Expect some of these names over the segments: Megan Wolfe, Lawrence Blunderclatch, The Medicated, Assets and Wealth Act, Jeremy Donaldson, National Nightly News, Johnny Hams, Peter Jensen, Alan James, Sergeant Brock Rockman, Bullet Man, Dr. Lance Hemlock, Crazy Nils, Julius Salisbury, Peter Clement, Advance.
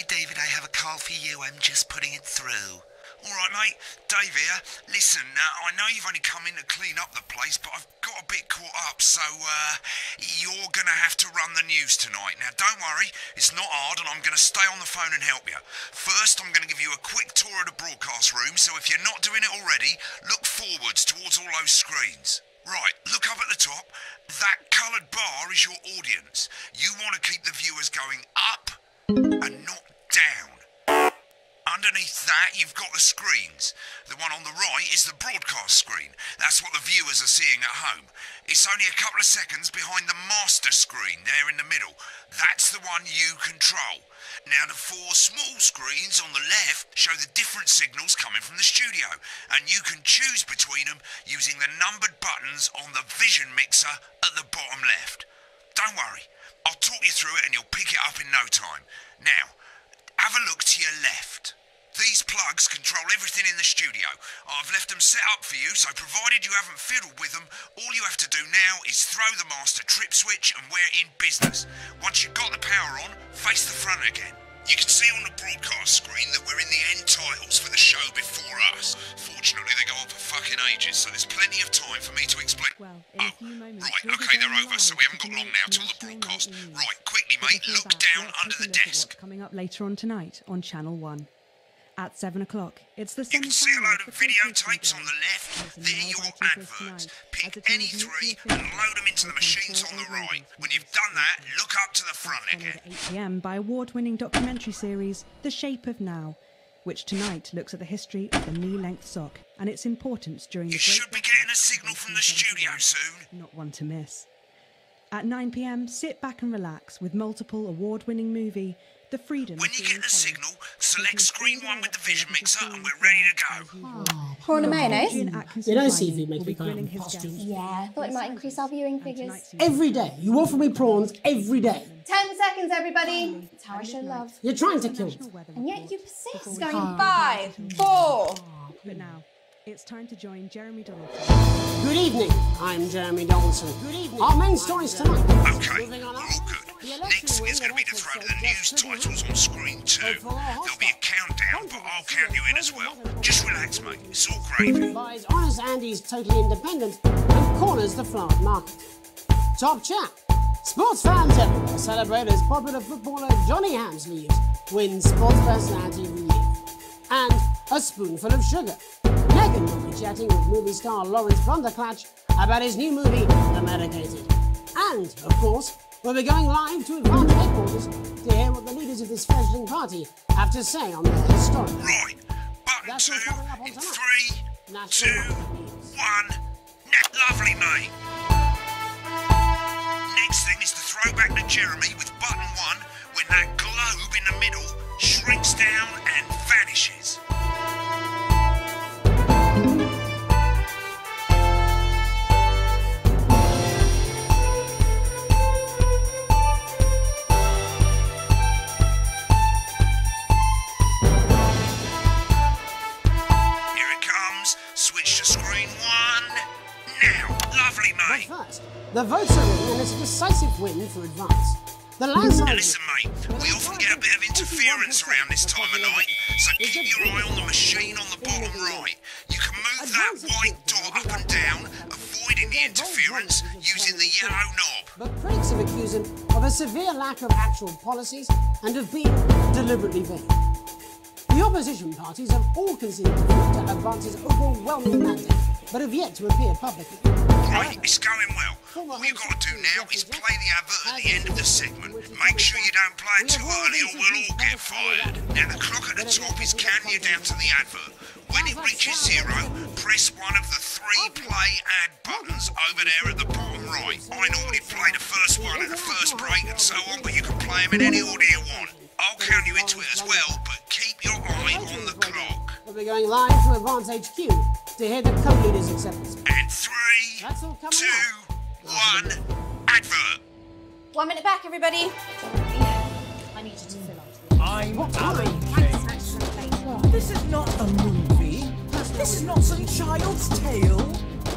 Hey, David, I have a call for you. I'm just putting it through. All right, mate. Dave here. Listen, I know you've only come in to clean up the place, but I've got a bit caught up, so you're going to have to run the news tonight. Now, don't worry. It's not hard, and I'm going to stay on the phone and help you. First, I'm going to give you a quick tour of the broadcast room, so if you're not doing it already, look forwards towards all those screens. Right, look up at the top. That coloured bar is your audience. You want to keep the viewers going up and not down. Underneath that, you've got the screens. The one on the right is the broadcast screen. That's what the viewers are seeing at home. It's only a couple of seconds behind the master screen there in the middle. That's the one you control. Now, the four small screens on the left show the different signals coming from the studio, and you can choose between them using the numbered buttons on the vision mixer at the bottom left. Don't worry. I'll talk you through it and you'll pick it up in no time. Now, have a look to your left. These plugs control everything in the studio. I've left them set up for you, so provided you haven't fiddled with them, all you have to do now is throw the master trip switch and we're in business. Once you've got the power on, face the front again. You can see on the broadcast screen that we're in the end titles for the show before us. Fortunately, they go on for fucking ages, so there's plenty of time for me to explain. Well, oh, right, okay, they're over, so we haven't got long now till the broadcast. Right, quickly, mate, look down under the desk. Coming up later on tonight on Channel 1. At 7 o'clock, it's the you can see a load of videotapes on the left. They're your adverts. Pick any three and load them into the machines on the right. When you've done that, look up to the front again. 8 p.m. by award-winning documentary series The Shape of Now, which tonight looks at the history of the knee-length sock and its importance during the... You should be getting a signal from the studio soon. Not one to miss. At 9 p.m, sit back and relax with multiple award-winning movie... The freedom. When you get the signal, select screen one with the vision mixer and we're ready to go. Oh, prawn and mayonnaise. You know, CV makes me kind of costume. Yeah, I thought it might increase our viewing figures. Every day. You offer me prawns every day. 10 seconds, everybody. It's how I show love. You're trying to kill me. And yet you persist. Going 5, 4. But now, it's time to join Jeremy Donaldson. Good evening. I'm Jeremy Donaldson. Good evening. Our main stories tonight. Okay, all good. Next is going to be to throw to the news titles on screen 2. There'll be a countdown, but I'll count you in as well. Just relax, mate. It's all gravy. Honest Andy's totally independent and corners the flower market. Top chap. Sports fans ever celebrate as popular footballer Johnny Hams leaves, wins sports personality of the year. And a spoonful of sugar. Megan will be chatting with movie star Lawrence Blunderclatch about his new movie, The Medicated. And, of course, we'll be going live to Advance headquarters to hear what the leaders of this fledgling party have to say on their story. Right, button 2, in 3, 2, 1, lovely mate. Next thing is to throw back to Jeremy with button 1 when that globe in the middle shrinks down and vanishes. The votes are in, and it's a decisive win for Advance. The landslide... Listen, mate, we often get a bit of interference around this time of night, so keep your eye on the machine on the bottom right. You can move that white dot up and down, avoiding the interference using the yellow knob. But critics have accused him of a severe lack of actual policies and of being deliberately vague. The opposition parties have all conceded defeat to Advance's overwhelming mandate, but have yet to appear publicly. Right, it's going well. All you've got to do now is play the advert at the end of the segment. Make sure you don't play it too early or we'll all get fired. Now the clock at the top is counting you down to the advert. When it reaches 0, press one of the 3 play ad buttons over there at the bottom right. I normally play the first one at the first break and so on, but you can play them in any order you want. I'll count you into it as well, but keep your eye on the clock. We'll be going live to Advance HQ to hear the co-leaders' acceptance. And 3, 2, 1, advert. 1 minute back, everybody. I need you to fill up. This is not a movie. This is not some child's tale.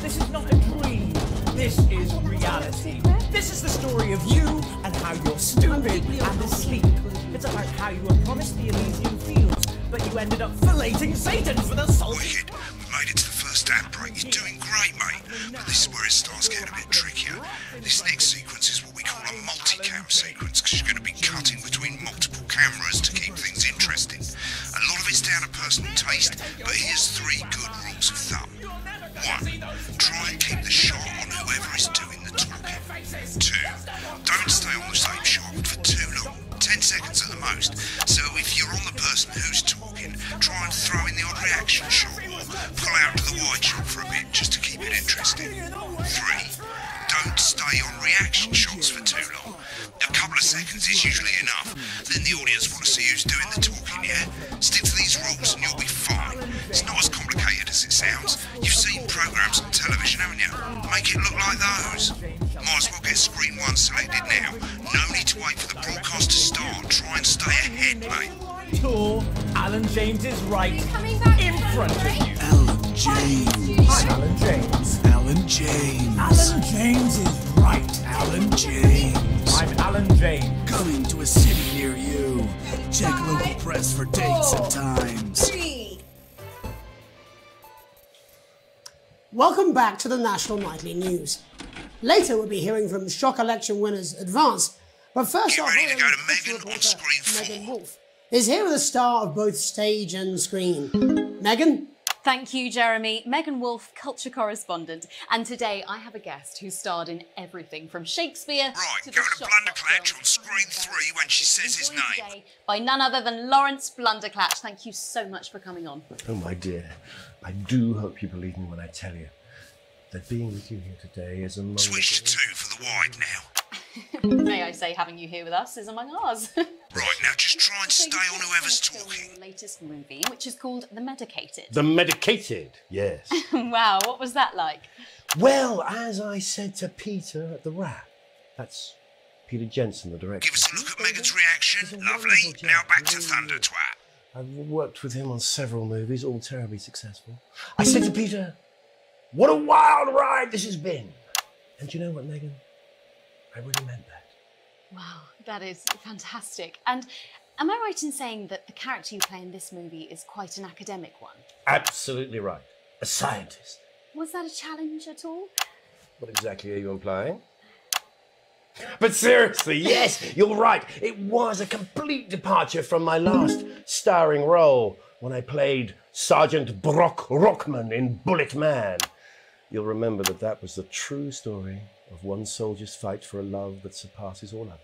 This is not a dream. This is reality. This is the story of you and how you're stupid and asleep. to like how you were promised the Elysian Fields, but you ended up filleting Satan for the soul. Wicked. We've made it to the first amp break. You're doing great, mate. But this is where it starts getting a bit trickier. This next sequence is what we call a multicam sequence, because you're going to be cutting between multiple cameras to keep things interesting. A lot of it's down to personal taste, but here's three good rules of thumb. 1. Try and keep the shot on whoever is doing the talking. 2. Don't stay on the same shot for too long, 10 seconds at the most. So if you're on the person who's talking, try and throw in the odd reaction shot or pull out to the wide shot for a bit just to keep it interesting. 3. Don't stay on reaction shots for too long. A couple of seconds is usually enough. Then the audience want to see who's doing the talking, yeah? Stick to these rules and you'll be fine. It's not as complicated as it sounds. You've seen programs on television, haven't you? Make it look like those. Might as well get screen 1 selected now. No need to wait for the broadcast to start. Try and stay ahead, mate. 4. Alan James is right in front of you. Alan James. Hi, Alan James. Alan James. Alan James is right. Alan James. I'm Alan James. Coming to a city near you. Check local press for dates and times. 3. Welcome back to the National Nightly News. Later we'll be hearing from shock election winners Advance, but first off, ready to go to Megan on screen 4. Megan Wolfe is here with a star of both stage and screen. Megan? Thank you, Jeremy. Megan Wolfe, culture correspondent. And today I have a guest who starred in everything from Shakespeare to the Shot Blunderclatch on screen 3 when she says his name. By none other than Lawrence Blunderclatch. Thank you so much for coming on. Oh, my dear. I do hope you believe me when I tell you that being with you here today is among... Switch to 2 for the wide now. May I say having you here with us is among ours. Right, now just try and stay on whoever's talking. The latest movie, which is called The Medicated. The Medicated, yes. Wow, what was that like? Well, as I said to Peter at the wrap, that's Peter Jensen, the director. Give us a look at Megan's reaction. Lovely. Now back to Thunder Twat. I've worked with him on several movies, all terribly successful. I said to Peter, what a wild ride this has been. And do you know what, Megan? I really meant that. Wow, that is fantastic. And am I right in saying that the character you play in this movie is quite an academic one? Absolutely right. A scientist. Was that a challenge at all? What exactly are you implying? But seriously, yes, you're right. It was a complete departure from my last starring role when I played Sergeant Brock Rockman in Bullet Man. You'll remember that that was the true story of one soldier's fight for a love that surpasses all others.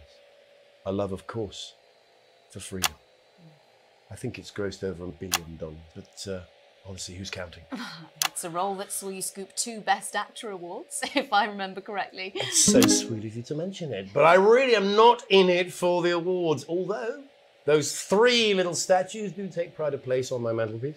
A love, of course, for freedom. I think it's grossed over $1 billion, but honestly, who's counting? It's a role that saw you scoop 2 Best Actor awards, if I remember correctly. It's so sweet of you to mention it, but I really am not in it for the awards, although those 3 little statues do take pride of place on my mantelpiece.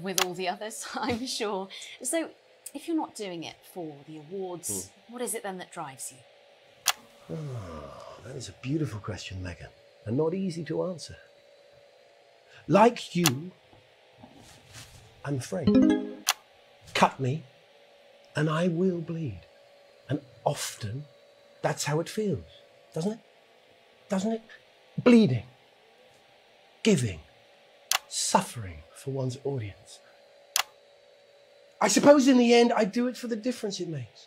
With all the others, I'm sure. So, if you're not doing it for the awards, what is it then that drives you? Oh, that is a beautiful question, Megan, and not easy to answer. Like you, I'm afraid. Cut me, and I will bleed. And often, that's how it feels, doesn't it? Doesn't it? Bleeding, giving, suffering for one's audience. I suppose in the end, I do it for the difference it makes.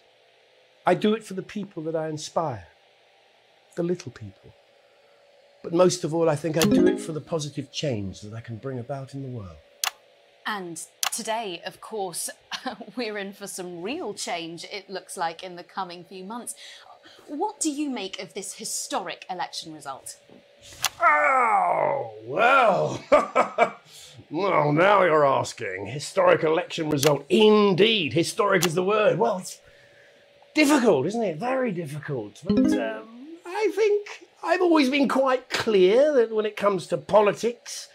I do it for the people that I inspire, the little people. But most of all, I think I do it for the positive change that I can bring about in the world. And today, of course, we're in for some real change, it looks like, in the coming few months. What do you make of this historic election result? Oh, well... Well, now you're asking. Historic election result. Indeed, historic is the word. Well, it's difficult, isn't it? Very difficult. But I think I've always been quite clear that when it comes to politics,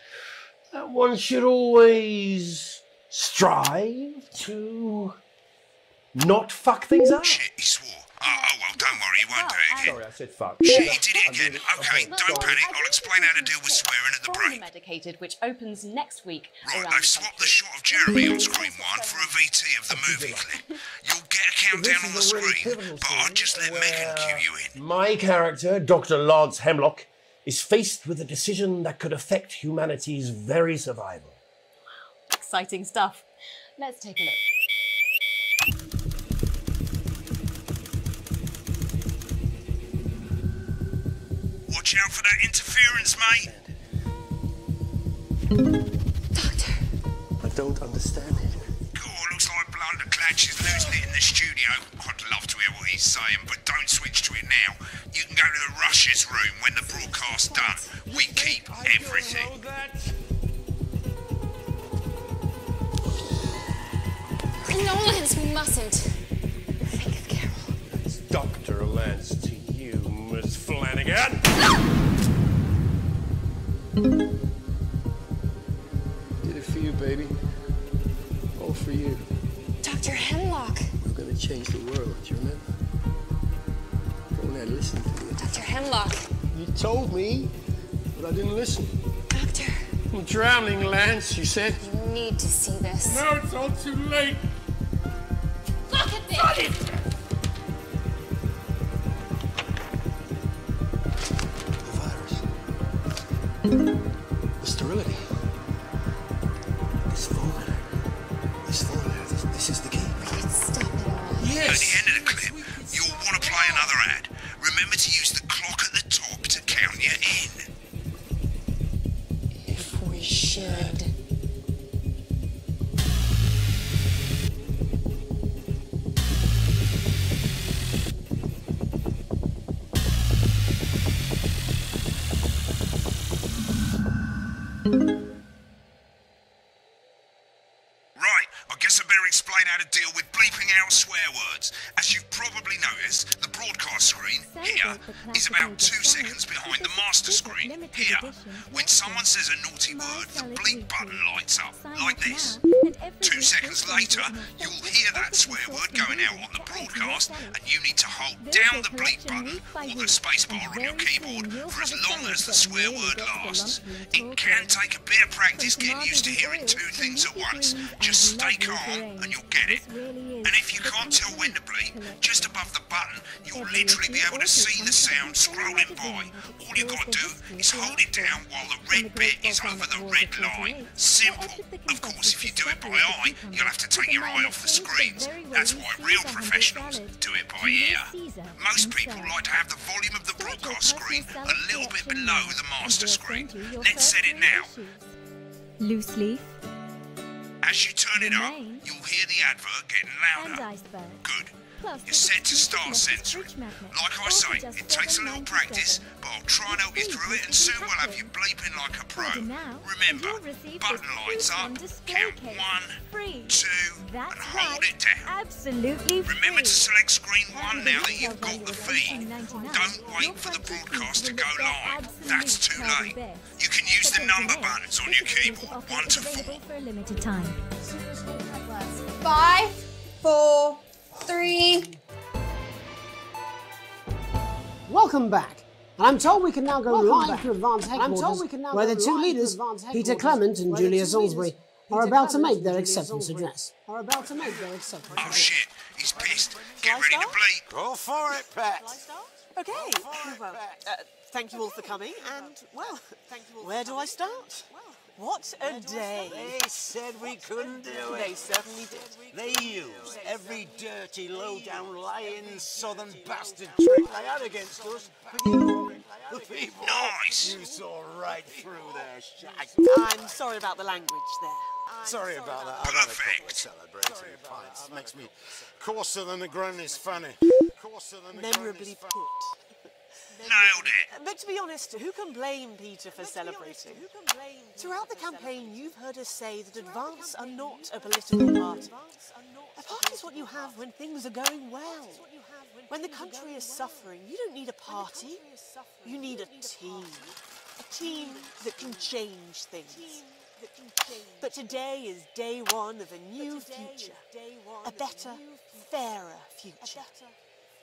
that one should always strive to not fuck things up. Shit, he swore. Oh, well, don't worry, you won't do it again. Sorry, I said fuck. Shit, he did it again. OK, don't panic. I'll explain how to deal with swearing at the break. Medicated, which opens next week. Right, I've swapped the shot of Jeremy on screen 1 for a VT of the movie clip. You'll get a countdown on the screen, but I'll just let Megan cue you in. My character, Dr. Lance Hemlock, is faced with a decision that could affect humanity's very survival. Wow, exciting stuff. Let's take a look. Watch out for that interference, mate. Doctor. I don't understand it. Cool, looks like Blunderclatch is losing it in the studio. I'd love to hear what he's saying, but don't switch to it now. You can go to the Rush's room when the broadcast's done. We keep everything. Nolans, we mustn't. Think of Carol. It's Dr. Lance to you, Miss Flanagan. Did it for you, baby. All for you. Dr. Hemlock. We're going to change the world, do you remember? Oh, now listen to me. Dr. Hemlock. You told me, but I didn't listen. Doctor. I'm drowning, Lance, you said. You need to see this. No, it's all too late. Look at this! Got it! The virus. The sterility. This is the key. We can stop it all. Yes. At the end of the clip, you'll want to play another ad. Remember to use the clock at the top to count you in. If we should. How to deal with bleeping out swear words. As you've probably noticed, the broadcast screen here is about 2 seconds behind the master screen here. When someone says a naughty word, the bleep button lights up like this. 2 seconds later, you'll hear that swear word going out on the broadcast, and you need to hold down the bleep button or the space bar on your keyboard for as long as the swear word lasts. It can take a bit of practice getting used to hearing two things at once. Just stay calm and you'll get it. And if you can't tell when to bleep, just above the button, you'll literally be able to see the sound scrolling by. All you got to do is hold it down while the red bit is over the red line. Simple. Of course, if you do it by eye, you'll have to take your eye off the screens. That's why real professionals do it by ear. Most people like to have the volume of the broadcast screen a little bit below the master screen. Let's set it now. Loose leaf. As you turn it up, you'll hear the advert getting louder. Good. You're set to start censoring. Like I say, it takes a little practice, but I'll try and help you through it, and soon we'll have you bleeping like a pro. Remember, button lights up, count 1, 2, and hold it down. Remember to select screen 1 now that you've got the feed. Don't wait for the broadcast to go live. That's too late. You can use the number buttons on your keyboard, 1 to 4. 5, 4, 3. Welcome back. And I'm told we can now go live to Advance headquarters, where the two leaders, Peter Clement and Julius Salisbury, are about to make their acceptance address. Oh shit, he's pissed. Get ready to bleep. Go for it, Pat. Okay, well, thank you all for coming, and, well, where do I start? What a day! They said we couldn't do it. They certainly did. They used every dirty, low-down, lying, southern bastard trick they had against us. The people. Nice! You saw right through their shite. I'm sorry about the language there. Sorry about that. Perfect. Celebrating pints makes me coarser than the groan is funny. Memorably put. Nailed it! But to be honest, who can blame Peter for celebrating? Throughout the campaign, you've heard us say that Advance are not a political party. A party is what you have when things are going well. When the country is suffering, you don't need a party. You need a team. A team that can change things. But today is day one of a new future. A better, fairer future.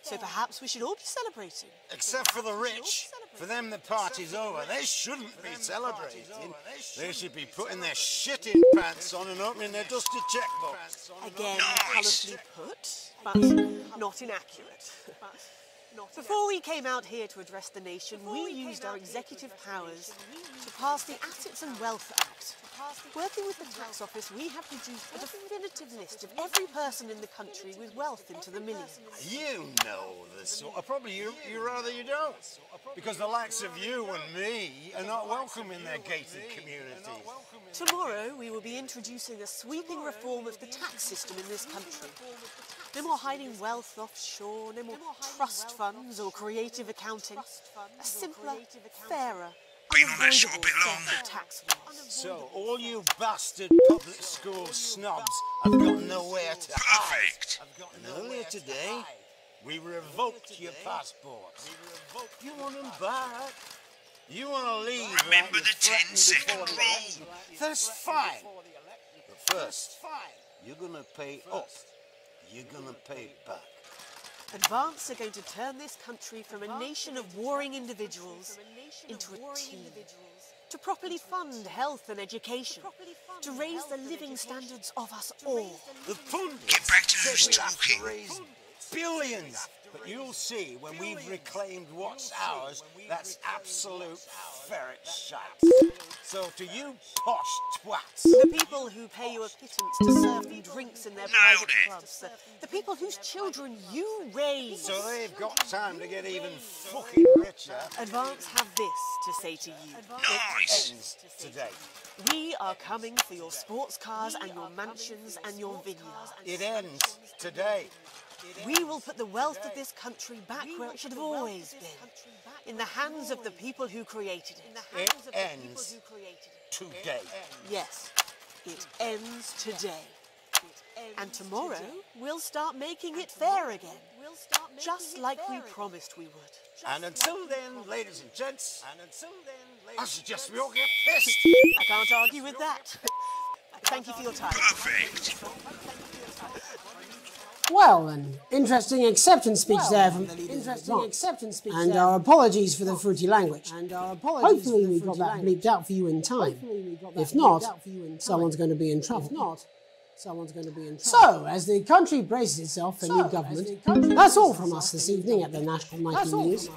So perhaps we should all be celebrating. Except for the rich. For them, the party's over. They shouldn't be celebrating. They should be putting their shitting pants on and opening their dusty checkbooks. Again, colourfully put, but not inaccurate. Before we came out here to address the nation, we used our executive powers to pass the Assets and Wealth Act. Working with the tax office, we have produced a definitive list of every person in the country with wealth into the millions. You know this sort of problem. You rather you don't. Because the likes of you and me are not welcome in their gated communities. Tomorrow, we will be introducing a sweeping reform of the tax system in this country. No more hiding wealth offshore, no more trust funds or creative accounting. A simpler, fairer, unavoidable tax law. So all you bastard public school snobs have got nowhere to hide. And earlier today, we revoked your passports. You want them back? You want to leave? Remember the 10-second rule. That's fine. But first, you're going to pay up. You're gonna pay back. Advance are going to turn this country from a nation of warring individuals into a team. To properly fund health and education. To raise the living standards of us all. The pundits. Get back to those talking. Billions. But you'll see when we've reclaimed what's ours, that's absolute ferret shite. So to you posh twats. The people who pay you a pittance to serve you drinks in their private clubs. The people whose children you raise. So they've got time to get even fucking richer. Advance have this to say to you. Nice. It ends today. We are coming for your sports cars and your mansions and your vineyards. It ends today. We will put the wealth of this country back where it should have always been, in the hands of the people who created it. It ends today. Yes, it ends today. And tomorrow, we'll start making it fair again, just like we promised we would. And until then, ladies and gents, I suggest we all get pissed. I can't argue with that. Thank you for your time. Perfect. Well, an interesting acceptance speech there from the leader. And our apologies for the fruity language. Hopefully we got that bleeped out for you in time. If not, someone's going to be in trouble. So, as the country braces itself for new government, that's all from us this evening at the National Nightly News.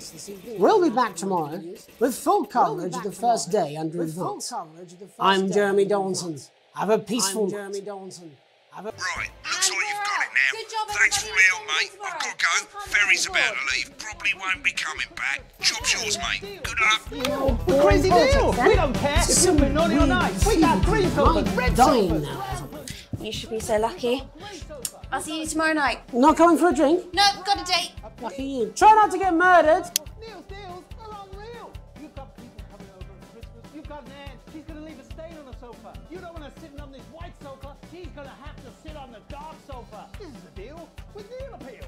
We'll be back tomorrow with full coverage of the first day under Advance. I'm Jeremy Donaldson. Have a peaceful night. Right, looks like you've got it now. Good job, thanks for real, mate. I've got to go. Ferry's about to leave. Probably won't be coming back. Job's yours, mate. Good luck. We're Crazy Nils. We don't care if you've been naughty or nice. We got green silver, red silver. You should be so lucky. I'll see you tomorrow night. Not going for a drink? No, got a date. Lucky you. Try not to get murdered. Nils, Nils, along real. You've got people coming over for Christmas. You've got an aunt. She's going to leave a stain on the sofa. You don't want to sit on this white sofa. She's going to have on the dark sofa. This is the deal with Neil Appeal.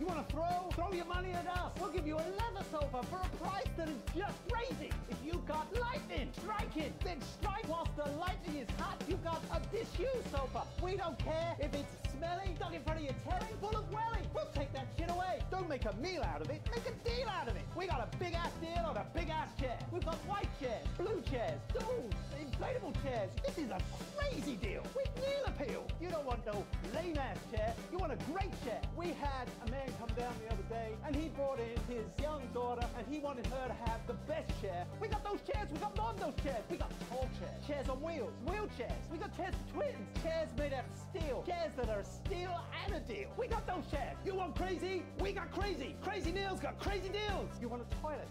You want to throw your money at us. We'll give you a leather sofa for a price that is just crazy. If you got lightning, strike it. Then strike whilst the lightning is hot. You got a disused sofa. We don't care if it's smelly, stuck in front of your telly, full of welly. We'll take that shit away. Don't make a meal out of it. Make a deal out of it. We got a big-ass deal on a big-ass chair. We've got white chairs, blue chairs, stools, inflatable chairs. This is a crazy deal with Neil Appeal. You don't want no lame-ass chair. You want a great chair. We had a man come down the other day, and he brought in his young daughter, and he wanted her to have the best chair. We got those chairs. We got more of those chairs. We got tall chairs, chairs on wheels, wheelchairs. We got chairs for twins, chairs made out of steel, chairs that are a steal and a deal. We got those chairs. You want crazy? We got crazy. Crazy Nils got crazy deals. You want a toilet?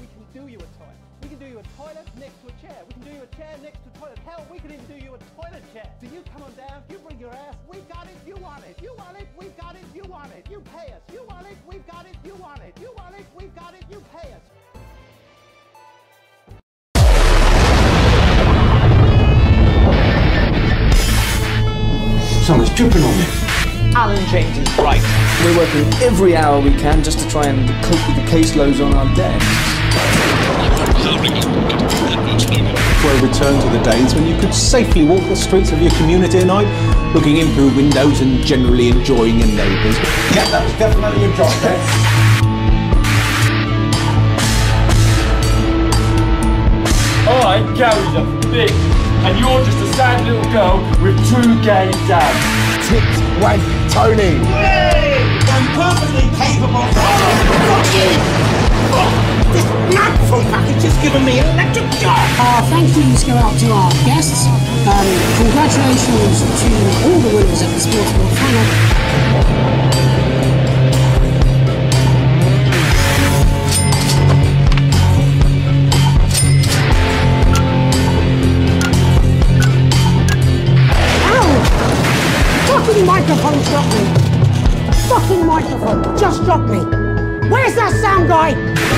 We can do you a toilet. We can do you a toilet next to a chair. We can do you a chair next to a toilet. Hell, we can even do you a toilet chair. So you come on down, you bring your ass. We got it, you want it. You want it, we got it, you want it. You pay us. You want it, we've got it, you want it. You want it, we've got it, you pay us. Someone's tripping on me. Alan James is right. We're working every hour we can just to try and cope with the caseloads on our desks. For a return to the days when you could safely walk the streets of your community at night, looking in through windows and generally enjoying your neighbours. Yep, that's definitely your job there. I, Gary's a thick, and you're just a sad little girl with two gay dads. Tits, wank, Tony. Yay! I'm perfectly capable. please go out to our guests. Congratulations to all the winners of the Sports World Final. Microphone dropped me. Fucking microphone just dropped me. Where's that sound guy?